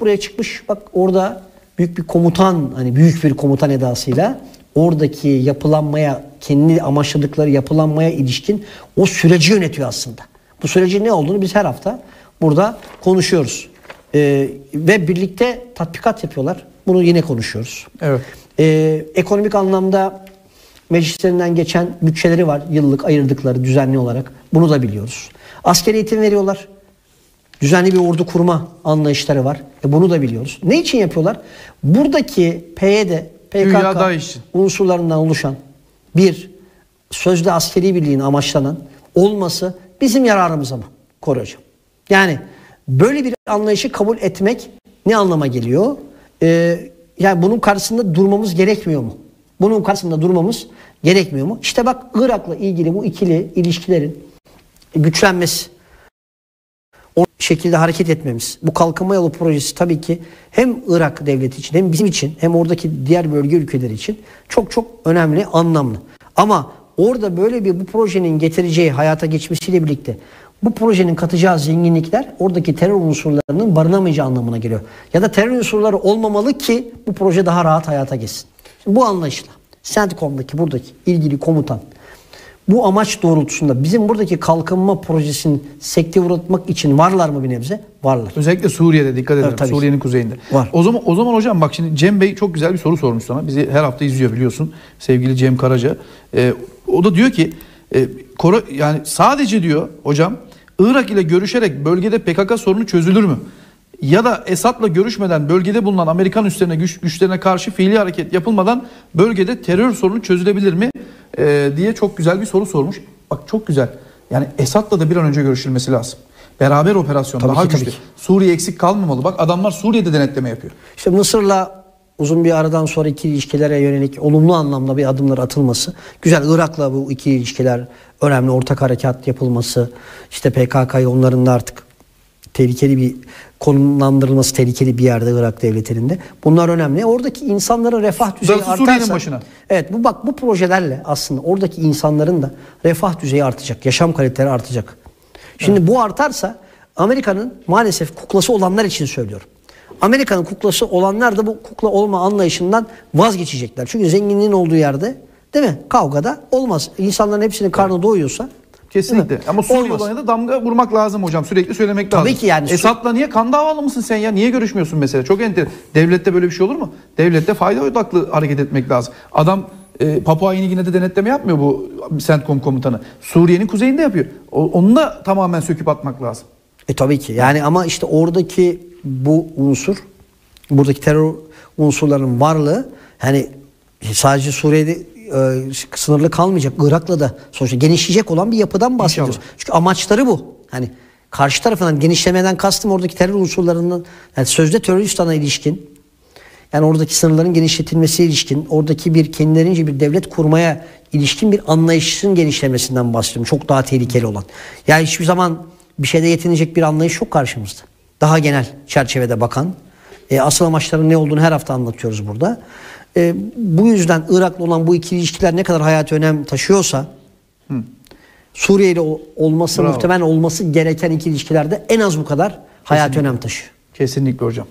buraya çıkmış. Bak orada büyük bir komutan, hani büyük bir komutan edasıyla oradaki yapılanmaya, kendi amaçladıkları yapılanmaya ilişkin o süreci yönetiyor aslında. Bu sürecin ne olduğunu biz her hafta burada konuşuyoruz. Ve birlikte tatbikat yapıyorlar. Bunu yine konuşuyoruz. Evet. Ekonomik anlamda meclislerinden geçen bütçeleri var. Yıllık ayırdıkları düzenli olarak. Bunu da biliyoruz. Askeri eğitim veriyorlar. Düzenli bir ordu kurma anlayışları var. Bunu da biliyoruz. Ne için yapıyorlar? Buradaki PYD, PKK unsurlarından oluşan bir sözde askeri birliğin amaçlanan olması bizim yararımıza mı Kore Hocam? Yani böyle bir anlayışı kabul etmek ne anlama geliyor? Yani bunun karşısında durmamız gerekmiyor mu? Bunun karşısında durmamız gerekmiyor mu? İşte bak, Irak'la ilgili bu ikili ilişkilerin güçlenmesi, o şekilde hareket etmemiz. Bu kalkınma yolu projesi tabii ki hem Irak devleti için, hem bizim için, hem oradaki diğer bölge ülkeleri için çok çok önemli, anlamlı. Ama orada böyle bir bu projenin getireceği, hayata geçmesiyle birlikte bu projenin katacağı zenginlikler oradaki terör unsurlarının barınamayacağı anlamına geliyor. Ya da terör unsurları olmamalı ki bu proje daha rahat hayata geçsin. Şimdi bu anlayışla SENTCOM'daki buradaki ilgili komutan bu amaç doğrultusunda bizim buradaki kalkınma projesini sekteye uğratmak için varlar mı bir nebze? Varlar. Özellikle Suriye'de dikkat edelim. Evet, Suriye'nin kuzeyinde. Var. O zaman hocam bak, şimdi Cem Bey çok güzel bir soru sormuş sana. Bizi her hafta izliyor biliyorsun. Sevgili Cem Karaca. O da diyor ki yani sadece diyor hocam Irak ile görüşerek bölgede PKK sorunu çözülür mü? Ya da Esad'la görüşmeden bölgede bulunan Amerikan güçlerine karşı fiili hareket yapılmadan bölgede terör sorunu çözülebilir mi? Diye çok güzel bir soru sormuş. Bak çok güzel. Yani Esad'la da bir an önce görüşülmesi lazım. Beraber operasyon daha güçlü. Suriye eksik kalmamalı. Bak adamlar Suriye'de denetleme yapıyor. İşte Mısır'la uzun bir aradan sonra ikili ilişkilere yönelik olumlu anlamda bir adımlar atılması. Güzel. Irak'la bu ikili ilişkiler önemli. Ortak harekat yapılması. İşte PKK'yı onların da artık tehlikeli bir konumlandırılması, tehlikeli bir yerde Irak devletlerinde. Bunlar önemli. Oradaki insanların refah düzeyi artarsa, başına. Evet, bu bak bu projelerle aslında oradaki insanların da refah düzeyi artacak, yaşam kaliteleri artacak. Şimdi evet, bu artarsa Amerika'nın maalesef kuklası olanlar için söylüyorum. Amerika'nın kuklası olanlar da bu kukla olma anlayışından vazgeçecekler. Çünkü zenginliğin olduğu yerde, değil mi? Kavgada olmaz. İnsanların hepsinin karnı evet, doyuyorsa. Kesinlikle. Ama Suriye olayına da damga vurmak lazım hocam. Sürekli söylemek lazım. Tabii ki yani. Esad'la niye kan davalı mısın sen ya? Niye görüşmüyorsun mesela? Çok enteresan. Devlette böyle bir şey olur mu? Devlette fayda odaklı hareket etmek lazım. Adam Papua Yeni Gine'de denetleme yapmıyor bu SENTCOM komutanı. Suriye'nin kuzeyinde yapıyor. Onu da tamamen söküp atmak lazım. Tabii ki. Yani ama işte oradaki bu unsur, buradaki terör unsurların varlığı hani sadece Suriye'de sınırlı kalmayacak. Irak'la da sonuçta genişleyecek olan bir yapıdan bahsediyoruz. İnşallah. Çünkü amaçları bu. Hani karşı tarafından genişlemeden kastım oradaki terör unsurlarının, yani sözde terörist ana ilişkin, yani oradaki sınırların genişletilmesi ilişkin, oradaki bir kendilerince bir devlet kurmaya ilişkin bir anlayışın genişlemesinden bahsediyorum. Çok daha tehlikeli olan. Yani hiçbir zaman bir şeyde yetinecek bir anlayış yok karşımızda. Daha genel çerçevede bakan. Asıl amaçların ne olduğunu her hafta anlatıyoruz burada. Bu yüzden Irak'la olan bu ikili ilişkiler ne kadar hayati önem taşıyorsa Suriye'yle olması muhtemel olması gereken ikili ilişkilerde en az bu kadar hayati önem taşıyor. Kesinlikle hocam.